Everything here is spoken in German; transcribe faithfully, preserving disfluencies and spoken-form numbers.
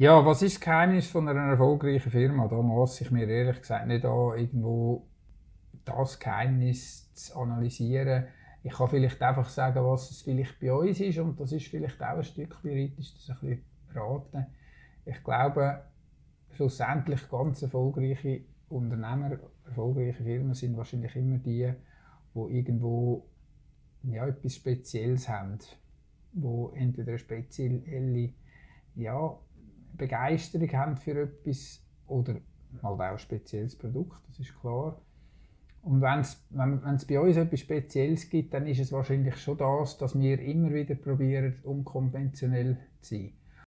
Ja, was ist das Geheimnis von einer erfolgreichen Firma? Da lasse ich mir ehrlich gesagt nicht an, irgendwo das Geheimnis zu analysieren. Ich kann vielleicht einfach sagen, was es vielleicht bei uns ist, und das ist vielleicht auch ein Stück theoretisch, das ein bisschen raten. Ich glaube, schlussendlich ganz erfolgreiche Unternehmer, erfolgreiche Firmen sind wahrscheinlich immer die, die irgendwo ja, etwas Spezielles haben, die entweder eine spezielle ja, Begeisterung haben für etwas oder halt auch ein spezielles Produkt, das ist klar. Und wenn's, wenn es bei uns etwas Spezielles gibt, dann ist es wahrscheinlich schon das, dass wir immer wieder probieren, unkonventionell zu sein.